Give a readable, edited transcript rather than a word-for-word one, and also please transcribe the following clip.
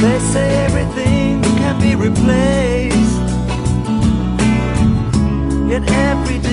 They say everything can be replaced, yet every day